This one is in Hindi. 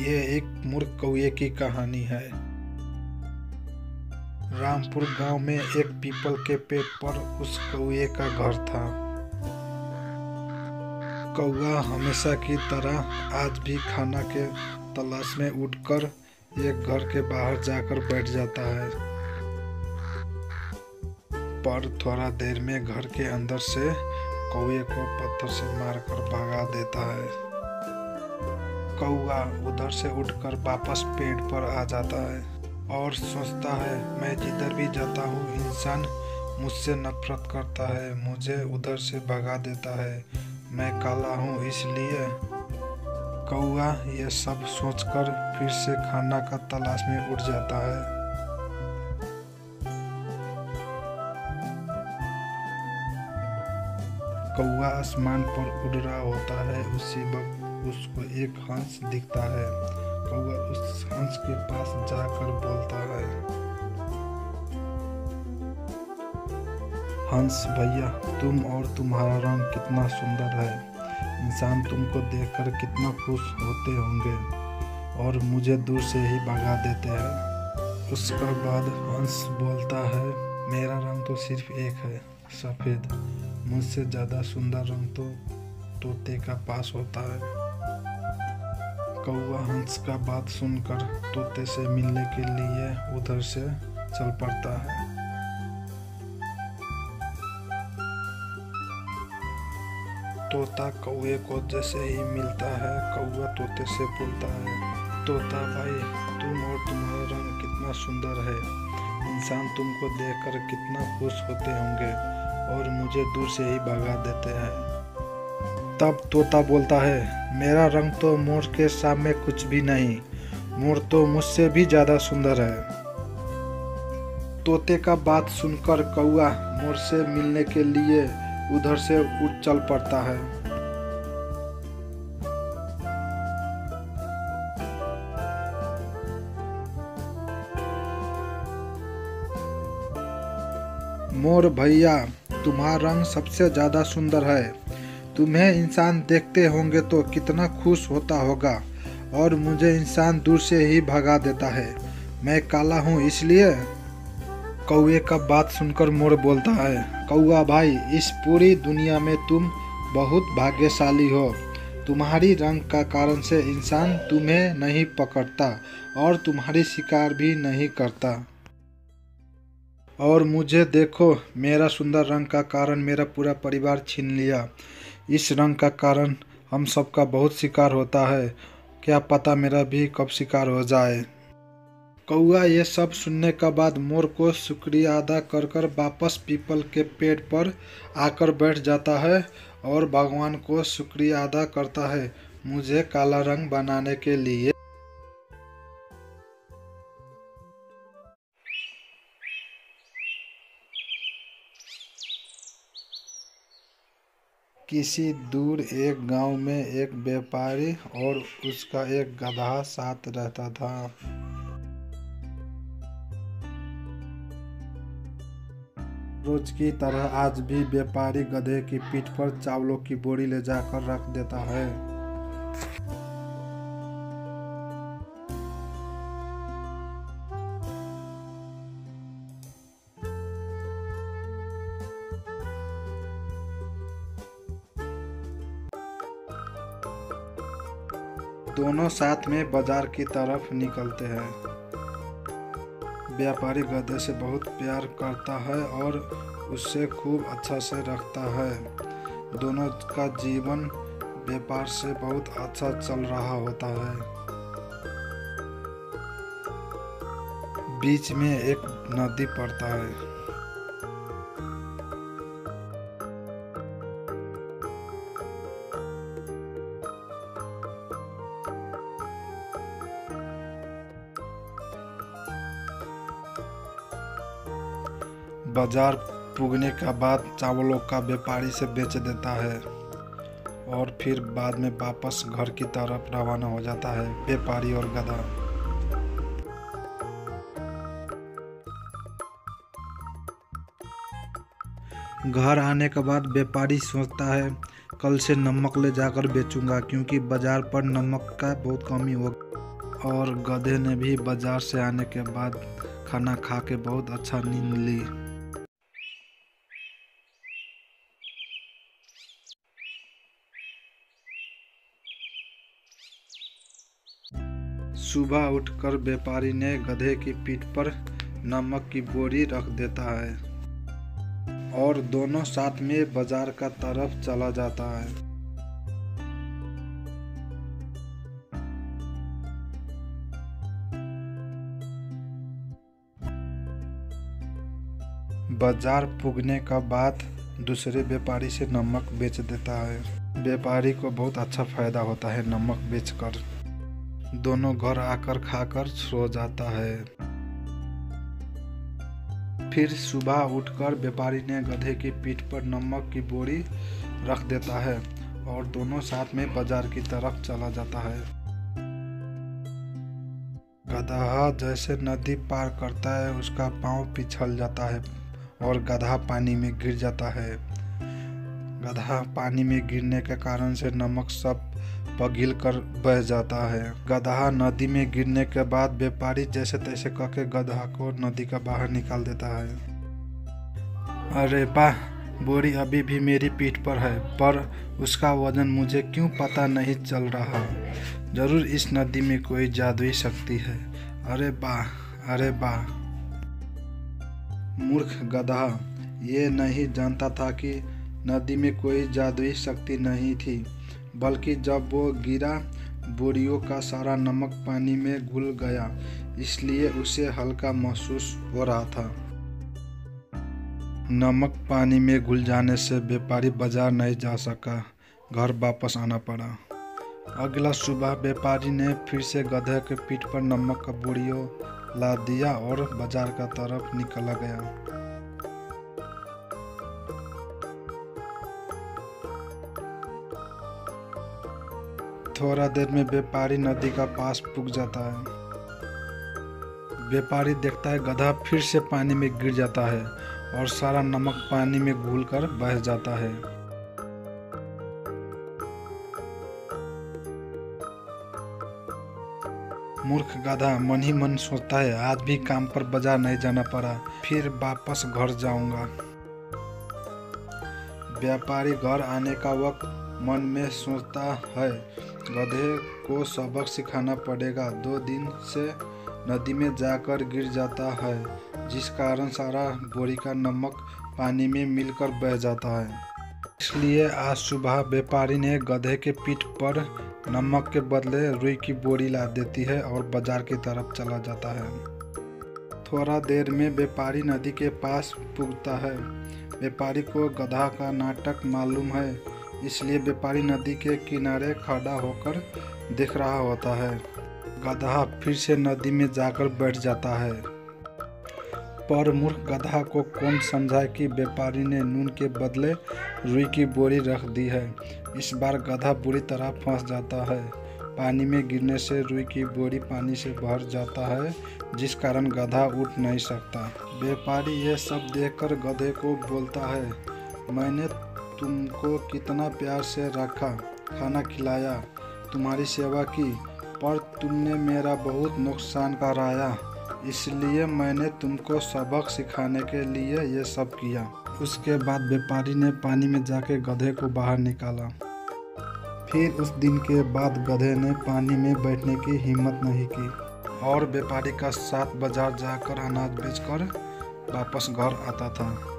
यह एक मूर्ख कौए की कहानी है। रामपुर गांव में एक पीपल के पेड़ पर उस कौए का घर था। कौआ हमेशा की तरह आज भी खाना के तलाश में उठकर एक घर के बाहर जाकर बैठ जाता है, पर थोड़ा देर में घर के अंदर से कौए को पत्थर से मारकर भगा देता है। कौआ उधर से उठकर वापस पेड़ पर आ जाता है और सोचता है, मैं जिधर भी जाता हूँ इंसान मुझसे नफरत करता है, मुझे उधर से भगा देता है, मैं काला हूँ इसलिए। कौआ यह सब सोचकर फिर से खाना का तलाश में उठ जाता है। कौआ आसमान पर उड़ रहा होता है, उसी वक्त उसको एक हंस दिखता है। कौआ उस हंस के पास जाकर बोलता है, हंस भैया, तुम और तुम्हारा रंग कितना सुंदर है, इंसान तुमको देखकर कितना खुश होते होंगे और मुझे दूर से ही भगा देते हैं। उसके बाद हंस बोलता है, मेरा रंग तो सिर्फ एक है, सफ़ेद। मुझसे ज़्यादा सुंदर रंग तो तोते का पास होता है। कौआ हंस का बात सुनकर तोते से मिलने के लिए उधर से चल पड़ता है। तोता कौए को जैसे ही मिलता है, कौआ तोते से बोलता है, तोता भाई, तुम और तुम्हारा रंग कितना सुंदर है, इंसान तुमको देखकर कितना खुश होते होंगे और मुझे दूर से ही भगा देते हैं। तब तोता बोलता है, मेरा रंग तो मोर के सामने कुछ भी नहीं, मोर तो मुझसे भी ज़्यादा सुंदर है। तोते का बात सुनकर कौआ मोर से मिलने के लिए उधर से उड़ चल पड़ता है। मोर भैया, तुम्हारा रंग सबसे ज़्यादा सुंदर है, तुम्हें इंसान देखते होंगे तो कितना खुश होता होगा और मुझे इंसान दूर से ही भगा देता है, मैं काला हूँ इसलिए। कौए का बात सुनकर मोर बोलता है, कौआ भाई, इस पूरी दुनिया में तुम बहुत भाग्यशाली हो, तुम्हारी रंग का कारण से इंसान तुम्हें नहीं पकड़ता और तुम्हारी शिकार भी नहीं करता, और मुझे देखो, मेरा सुंदर रंग का कारण मेरा पूरा परिवार छीन लिया, इस रंग का कारण हम सबका बहुत शिकार होता है, क्या पता मेरा भी कब शिकार हो जाए। कौआ ये सब सुनने के बाद मोर को शुक्रिया अदा कर कर वापस पीपल के पेड़ पर आकर बैठ जाता है और भगवान को शुक्रिया अदा करता है मुझे काला रंग बनाने के लिए। किसी दूर एक गांव में एक व्यापारी और उसका एक गधा साथ रहता था। रोज की तरह आज भी व्यापारी गधे की पीठ पर चावलों की बोरी ले जाकर रख देता है। दोनों साथ में बाजार की तरफ निकलते हैं। व्यापारी गधे से बहुत प्यार करता है और उससे खूब अच्छा से रखता है। दोनों का जीवन व्यापार से बहुत अच्छा चल रहा होता है। बीच में एक नदी पड़ता है। बाजार पुगने के बाद चावलों का व्यापारी से बेच देता है और फिर बाद में वापस घर की तरफ रवाना हो जाता है व्यापारी और गधा। घर आने के बाद व्यापारी सोचता है, कल से नमक ले जाकर बेचूंगा क्योंकि बाजार पर नमक का बहुत कमी होगा। और गधे ने भी बाजार से आने के बाद खाना खा के बहुत अच्छा नींद ली। सुबह उठकर व्यापारी ने गधे की पीठ पर नमक की बोरी रख देता है और दोनों साथ में बाजार का तरफ चला जाता है। बाजार पुगने का बाद दूसरे व्यापारी से नमक बेच देता है। व्यापारी को बहुत अच्छा फायदा होता है नमक बेचकर। दोनों घर आकर खाकर सो जाता है। फिर सुबह उठकर व्यापारी ने गधे की पीठ पर नमक की बोरी रख देता है और दोनों साथ में बाजार की तरफ चला जाता है। गधा जैसे नदी पार करता है उसका पाँव पिछल जाता है और गधा पानी में गिर जाता है। गधा पानी में गिरने के कारण से नमक सब पघिल कर बह जाता है। गधा नदी में गिरने के बाद व्यापारी जैसे तैसे करके गधा को नदी का बाहर निकाल देता है। अरे वाह, बोरी अभी भी मेरी पीठ पर है पर उसका वजन मुझे क्यों पता नहीं चल रहा। जरूर इस नदी में कोई जादुई शक्ति है। अरे वाह, अरे वाह। मूर्ख गधा ये नहीं जानता था कि नदी में कोई जादुई शक्ति नहीं थी, बल्कि जब वो गिरा बोरियों का सारा नमक पानी में घुल गया, इसलिए उसे हल्का महसूस हो रहा था। नमक पानी में घुल जाने से व्यापारी बाजार नहीं जा सका, घर वापस आना पड़ा। अगला सुबह व्यापारी ने फिर से गधे के पीठ पर नमक का बोरियों ला दिया और बाजार का तरफ निकला गया। थोड़ा देर में व्यापारी नदी का पास पुग जाता है। व्यापारी देखता है गधा फिर से पानी में गिर जाता है और सारा नमक पानी में घुलकर बह जाता है। मूर्ख गधा मन ही मन सोचता है आज भी काम पर बाजार नहीं जाना पड़ा, फिर वापस घर जाऊंगा। व्यापारी घर आने का वक्त मन में सोचता है गधे को सबक सिखाना पड़ेगा। 2 दिन से नदी में जाकर गिर जाता है जिस कारण सारा बोरी का नमक पानी में मिलकर बह जाता है। इसलिए आज सुबह व्यापारी ने गधे के पीठ पर नमक के बदले रुई की बोरी ला देती है और बाजार की तरफ चला जाता है। थोड़ा देर में व्यापारी नदी के पास पुगता है। व्यापारी को गधा का नाटक मालूम है, इसलिए व्यापारी नदी के किनारे खड़ा होकर देख रहा होता है। गधा फिर से नदी में जाकर बैठ जाता है, पर मूर्ख गधा को कौन समझाए कि व्यापारी ने नून के बदले रुई की बोरी रख दी है। इस बार गधा बुरी तरह फंस जाता है। पानी में गिरने से रुई की बोरी पानी से भर जाता है जिस कारण गधा उठ नहीं सकता। व्यापारी यह सब देखकर गधे को बोलता है, मैंने तुमको कितना प्यार से रखा, खाना खिलाया, तुम्हारी सेवा की, पर तुमने मेरा बहुत नुकसान कराया, इसलिए मैंने तुमको सबक सिखाने के लिए यह सब किया। उसके बाद व्यापारी ने पानी में जाके गधे को बाहर निकाला। फिर उस दिन के बाद गधे ने पानी में बैठने की हिम्मत नहीं की और व्यापारी का साथ बाजार जाकर अनाज बेचकर वापस घर आता था।